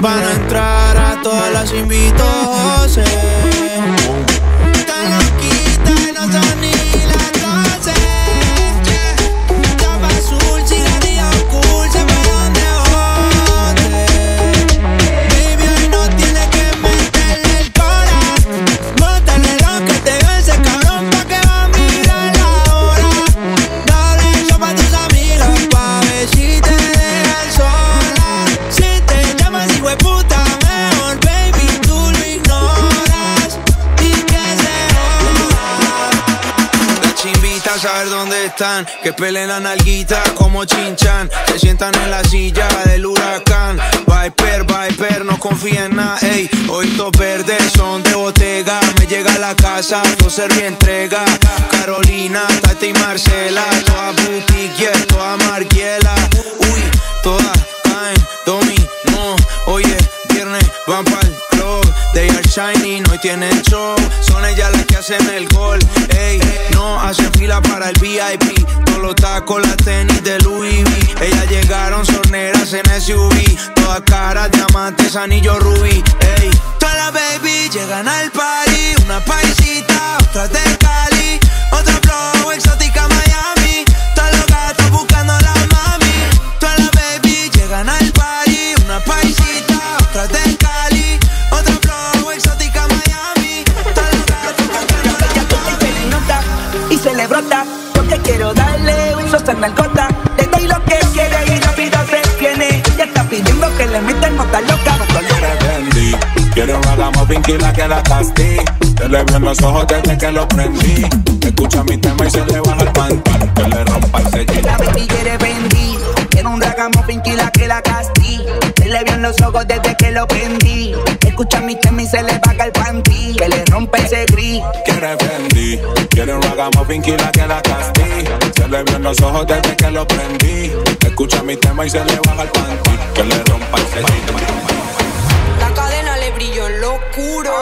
Van a entrar a todas las invito José. Tan loquita y no son ni las 12. Tapa azul, cigarrillo cool, se fue donde bote. Baby, hoy no tiene que meterle el cola. Bótale lo que te dio ese cabrón pa' que va a mirar la hora. Dale yo pa' tus amigas pa' ver si te dejan sola. Si te llamas hijo de puta, saber dónde están, que peleen la nalguita como chinchan, se sientan en la silla del huracán. Viper, Viper, no confía en nada, ey, ojitos verdes son de botega, me llega a la casa, no se reentrega. Carolina, Tati y Marcela, toda boutique, yeah, toda Margiela, uy, toda caen, dominó, oye, viernes van pa'l club, they are shining, hoy tienen show, son ellas las que hacen el gol, ey, no hacen fila para el VIP, todos los tacos, las tenis de Louis V, ellas llegaron sorneras en SUV, todas caras, diamantes, anillo rubí, ey, todas las baby llegan al party, una paisita, otra de Cali, otra flow, exótica Miami, todos los gatos buscando a la mami, todas las baby llegan al party, una paisita, otra de Cali, otra flow, exótica Miami, todas las gatos buscando a la mami. Se le nota y se le brota, porque quiero darle un sosa en la alcota. Le doy lo que quiere y rápido se tiene. Ya está pidiendo que le metan nota loca. Quiero que hagamos pinky la que la castí. Te le veo en los ojos desde que lo prendí. Escucha mi tema y se le baja el pantalón. Que le rompa el sellín. La baby quiere vendí. Quiero un hagamos pinky la que la castí. Te le veo en los ojos desde que lo prendí. Escucha mi tema y se le baja el panty. Que le rompe ese gris. Quiere vendí. Quiero un hagamos pinky la que la castí. Se le vio en los ojos desde que lo prendí. Escucha mi tema y se le baja el panty. Que le rompa el sellín. La cadena le brilló en lo oscuro.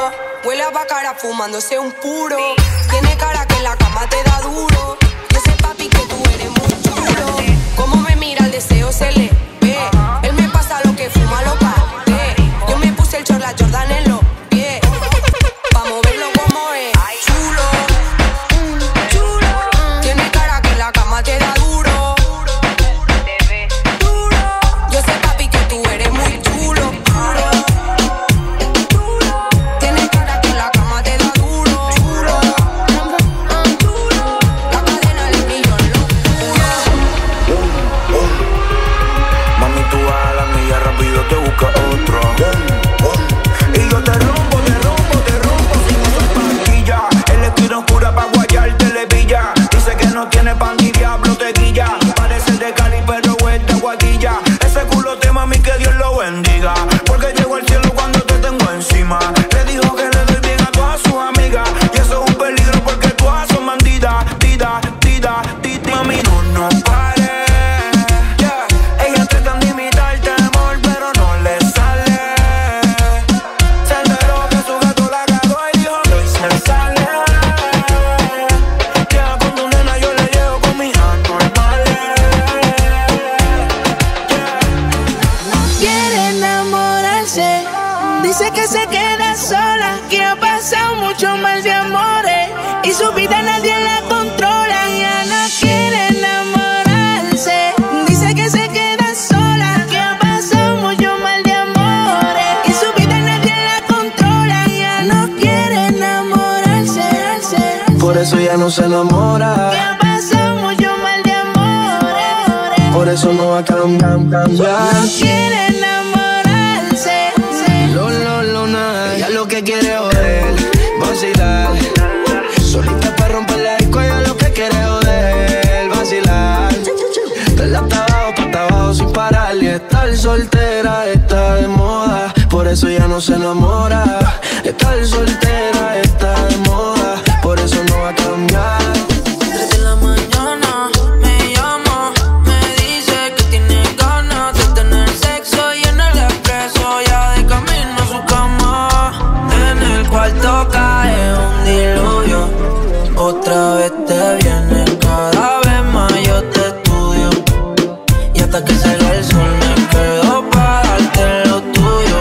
Huele a bacara fumándose un puro. Tiene cara que en la cama te da duro. Yo sé, papi, que tú eres muy chulo. Como me mira el deseo se le ve. Él me pasa lo que fuma, lo parte. Yo me puse el chorla Jordan en los pies. Pa' moverlo como es. Chulo, chulo. Tiene cara que en la cama te da duro. Duro. Yo sé, papi, que tú eres muy chulo. Se enamora. Ya pasó mucho mal de amores. Por eso no va a cambiar. No quiere enamorarse. Lo nada. Ella lo que quiere es joder, vacilar. Solita para romper la disco. Ella lo que quiere es joder, vacilar. Darle hasta abajo, para abajo sin parar. Y estar soltera está de moda. Por eso ya no se enamora. Estar soltera está de moda. Por eso no va a cambiar. Desde la mañana me llama, me dice que tiene ganas de tener sexo y en el expreso ya de camino a su cama. En el cuarto cae un diluvio, otra vez te viene cada vez más yo te estudio y hasta que salga el sol me quedo para darte lo tuyo.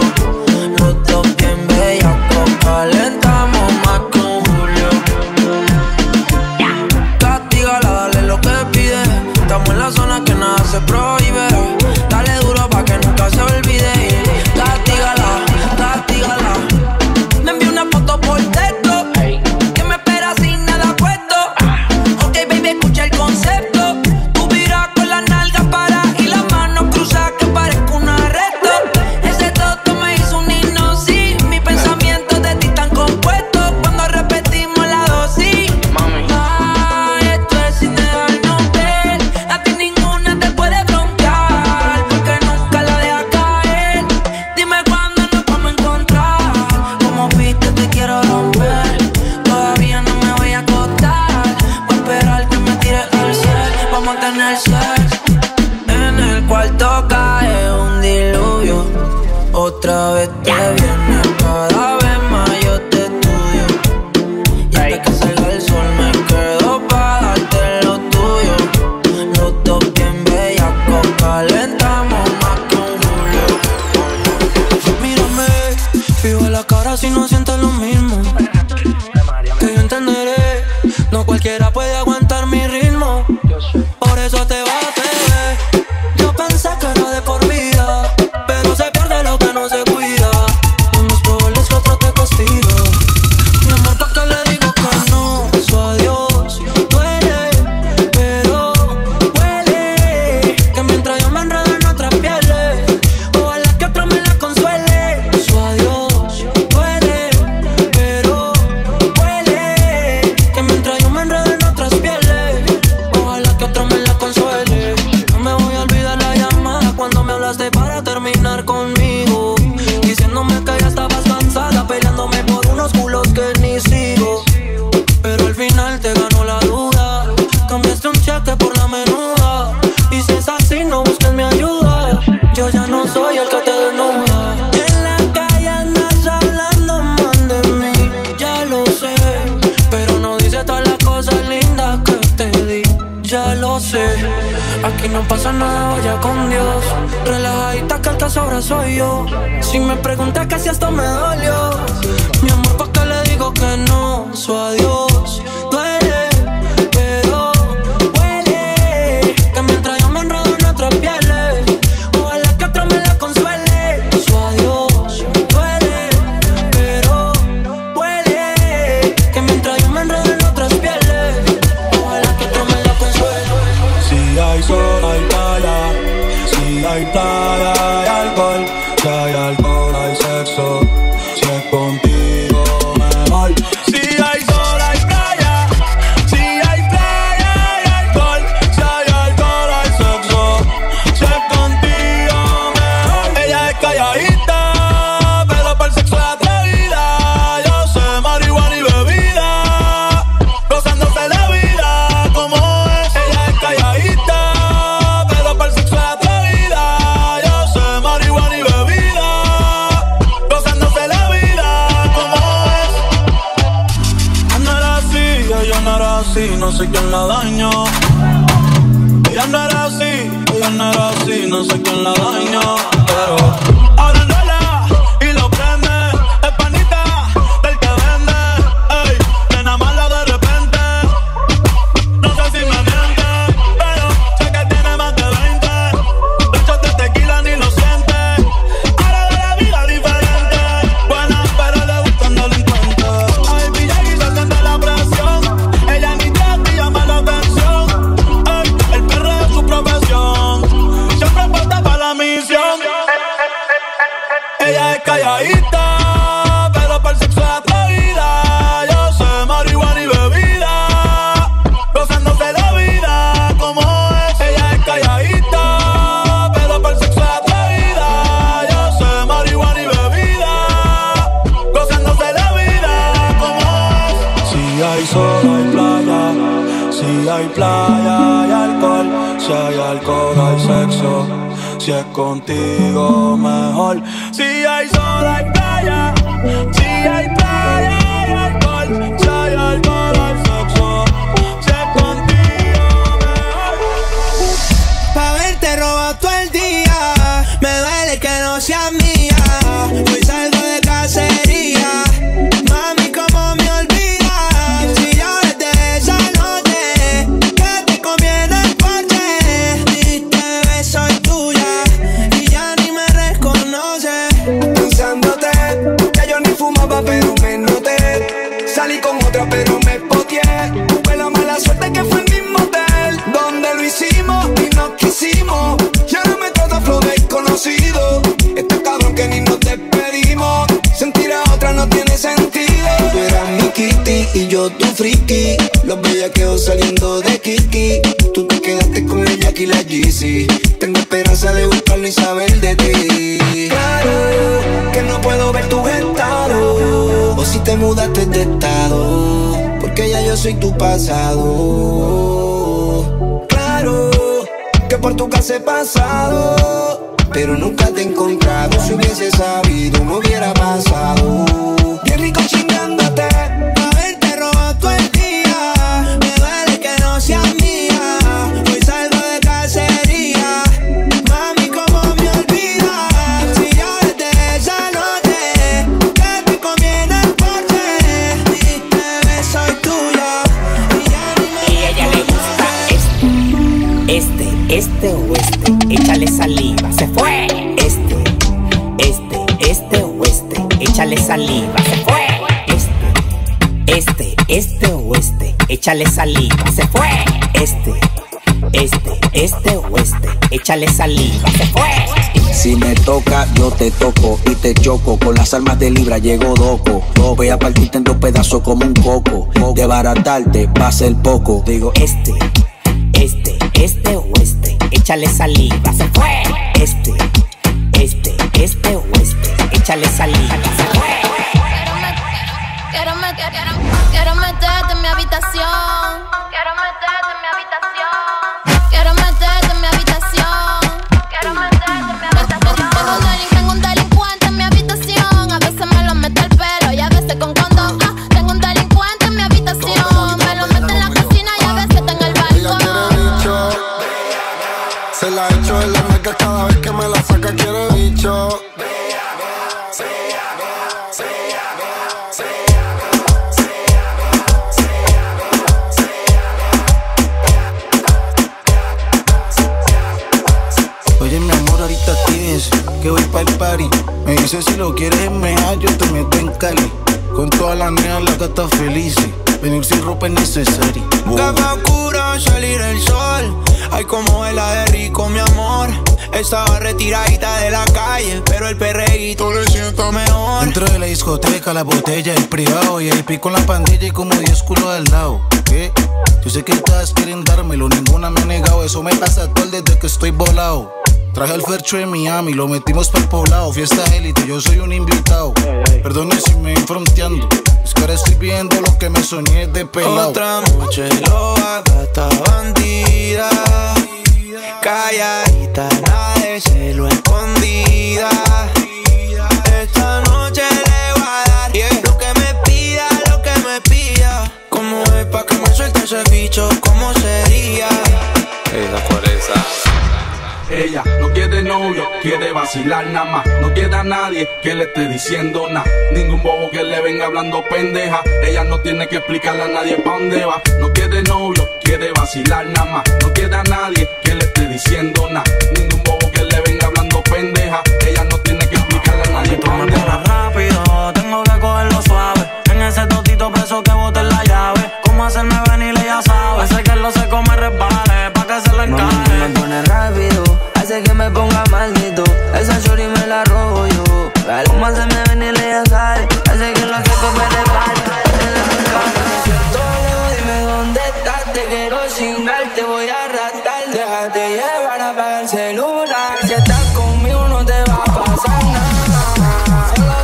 Otra vez te viene cada vez más, yo te estudio. Y hasta que salga el sol me quedo para darte lo tuyo. Los dos bien bellacos, calentamos más que un julio. Mírame, fijo en la cara si no sientes lo mismo. Que yo entenderé, no cualquiera puede aguantar mi ritmo. Por eso te bate. Yo pensé que no de por vida, pero se pierde lo que no se cuida. Unos pobres, otros te castigo. Mi amor, ¿pa' qué le digo que no? Su adiós duele, pero huele. Que mientras yo me enredo en otras pieles, ojalá que otro me la consuele. Su adiós duele, pero huele. Que mientras yo me enredo en otras pieles, ojalá que otro me la consuele. No me voy a olvidar la llamada cuando me hablaste para terminar conmigo, diciéndome que ya estabas cansada, peleándome por unos culos que ni sigo. Pero al final te ganó la duda, cambiaste un cheque por la menuda. Y si es así, no busques mi ayuda, yo ya no soy el que te desnuda. En la calle andas hablando mal de mí, ya lo sé, pero no dices todas las cosas lindas que te di, ya lo sé. Aquí no pasa nada, vaya con Dios. Relajadita que el que sobra soy yo. Si me preguntas que si esto me dolió, mi amor, ¿pa' qué le digo que no? Su adiós duele, pero huele. Que mientras yo me enredo en otras pieles, ojalá que otro me la consuele. Su adiós duele, pero huele. Que mientras yo me enredo en otras pieles, ojalá que otro me la consuele. Si hay sol, hay playa. Si hay playa, hay alcohol. Si hay alcohol, hay sexo. Si es contigo, me voy. Si hay sol, hay playa. Si hay playa, hay alcohol. Si hay alcohol, hay sexo. Si es contigo, me voy. Ella es calladita, pero para el sexo es atrevida. Yo sé marihuana y bebida, gozándose la vida como es. Ella es calladita, no sé quién la daño. Ella no era así, ella no era así, no sé quién la daño. Pero ahora enrola y lo prende, es panita del que vende. Ey, nena mala de repente, no sé si me miente, pero sé que tiene más de 20. Los shots de tequila ni lo siente, ahora de la vida diferente. Buena pero le gustan delincuentes. Ay, pilla y se siente la presión. Ella es calladita, pero para el sexo es atrevida. Yo sé marihuana y bebida, gozándose la vida como es. Ella es calladita, pero para el sexo es atrevida. Yo sé marihuana y bebida, gozándose la vida como es. Si hay sol, hay playa. Si hay playa, hay alcohol. Si hay alcohol, hay sexo. Si es contigo, mejor. Si hay sol, hay playa. Si hay playa, hay alcohol. Si hay alcohol, hay sexo. Si es contigo, mejor. Pa' verte robo todo el día, me duele que no seas mía. Hoy salgo de cacería, mami, cómo me olvidas. Si yo desde esa noche que te comí en el coche, diste besos pero me noté. Salí con otra pero me poteé. Fue la mala suerte que fue el mismo hotel donde lo hicimos y nos quisimos. Y ahora me trata flow desconocido. Este cabrón que ni nos despedimos. Sentir a otra no tiene sentido. Tú eras mi kitty y yo tu friki. Los bellaqueos saliendo de Kiki. Tú te quedaste con el Jack y la Yeezy. Tengo esperanza de buscarlo y saber de ti. Claro que no puedo ver tu estado, o si te mudaste de estado, porque ya yo soy tu pasado. Claro que por tu casa he pasado, pero nunca te he encontrado. Si hubiese sabido, no hubiera pasado. Bien rico chingándote, haberte robado todo el día. Me vale que no seas mía, hoy salgo de cacería. Mami, cómo me olvidas, si yo desde esa noche que te comiendo el porte. Y te ves, soy tuya, y ya ni me. Y a ella le gusta este o este. Échale saliva, se fue. Este o este, échale saliva, se fue. Este o este, échale saliva, se fue. Este o este, échale saliva, se fue. Si me toca, yo te toco y te choco. Con las armas de libra llego doco. Voy a partirte en dos pedazos como un coco. De baratarte va a ser poco. Digo este o este, échale saliva, se fue. Este o este, échale saliva, se fue. Quiero meterte en mi habitación. Quiero meterte en mi habitación. Quiero meterte en mi habitación. Quiero meterte en mi habitación. Tengo un delincuente en mi habitación. A veces me lo mete el pelo y a veces con condón. Tengo un delincuente en mi habitación. Me lo mete en la cocina y a veces está en el balcón. Ella quiere bicho. Se la echo en la marca cada vez que me la saca. Quiere bicho. Que voy pa'l party, me dice si lo quieres mea, yo te meto en Cali. Con todas las neas las gatas felices, venir sin ropa es necesario. Caja oscura, salir el sol, ay como la de rico mi amor. Estaba retiradita de la calle, pero el perreíto le siento mejor. Dentro de la discoteca, la botella, el privado y el pico en la pandilla y como 10 culos al lado. ¿Qué? Yo sé que todas quieren dármelo, ninguna me ha negado, eso me pasa a todo desde que estoy volado. Traje al Fercho de Miami, lo metimos para el poblado. Fiesta élite, yo soy un invitado. Perdone si me voy fronteando, es que ahora estoy viendo lo que me soñé de pelado. Otra noche lo gata bandida, calladita, nada de celo escondida. Esta noche le va a dar lo que me pida, lo que me pida. ¿Cómo es pa' que me suelte ese bicho? ¿Cómo sería? Esa cual esa. Ella no quiere novio, quiere vacilar nada más. No quiere a nadie que le esté diciendo nada. Ningún bobo que le venga hablando pendeja. Ella no tiene que explicarle a nadie pa' dónde va. No quiere novio, quiere vacilar nada más. No quiere a nadie que le esté diciendo nada. Ningún bobo que le venga hablando pendeja. Ella no tiene que explicarle a nadie pa' dónde va. Rápido, tengo que cogerlo suave. En ese totito preso que bote la llave. Cómo hacerme venir, ella sabe. Hace que lo seco me resbale, pa' que se lo encaje. Me pone rápido, hace que me ponga maldito. Esa chori me la robo yo. Cómo hacerme venir, ella sabe. Hace que lo seco me resbale, pa' que se lo encaje. Solo dime dónde estás, te quiero chingar, te voy a arrastrar. Déjate llevar, apaga el celular. Si estás conmigo no te va a pasar nada. Solo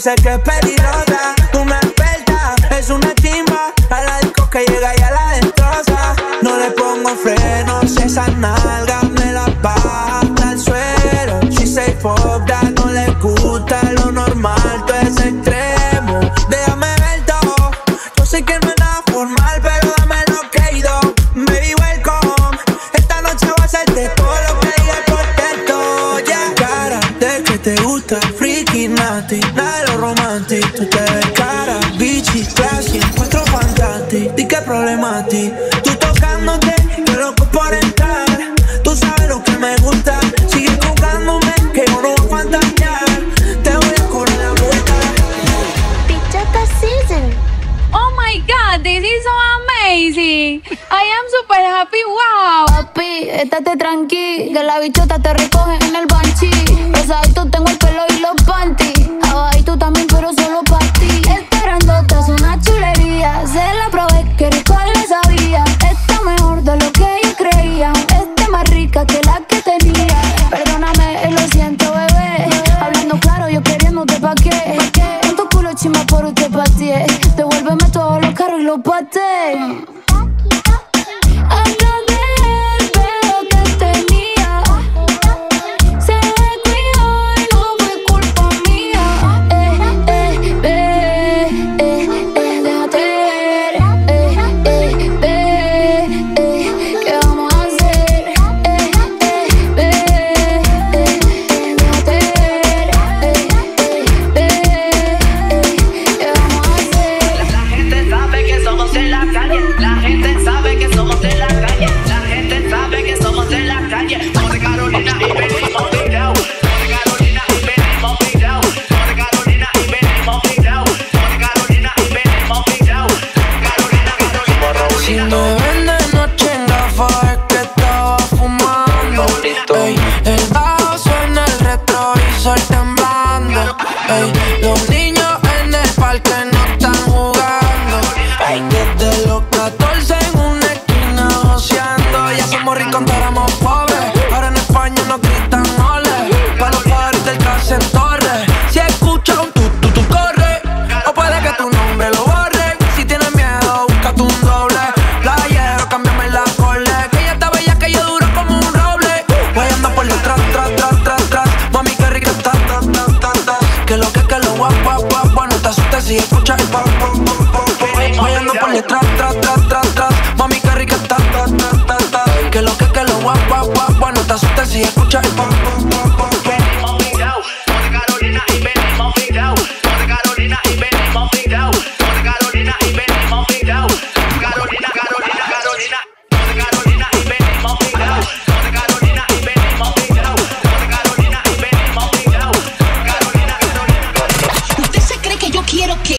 sé que es peligrosa, tú me experta, es una chimba. A la disco que llega y a la destroza. No le pongo frenos, esas nalgas me las baja hasta el suelo. She say fuck that, no le gusta lo normal, todo es extremo. Déjame ver todo, yo sé que no. ti. Di qué problema a ti. Tú tocándote, yo loco por entrar. Tú sabes lo que me gusta. Sigue jugándome, que yo no voy a fantasear. Te voy a correr la vuelta. Picture the season. Oh my God, this is so amazing. I am super happy, wow. Papi, estate tranqui, que la bichota te recoge en el banchi. Rosadito tengo el pelo y los panty. Abajito también, pero solo para ti. Esperándote es una chulería. Se la probé, que rico le sabía. Está mejor de lo que yo creía. Está más rica que la que tenía. Perdóname, lo siento, bebé. Hablando claro, yo queriéndote pa' qué. Con tu culo chima por usted pateé. Devuélveme todos los carros y los pateé. Guap, guap, guap, no te asustes si escuchas el pop, pop, pop, pop, pop. Voy andando por detrás.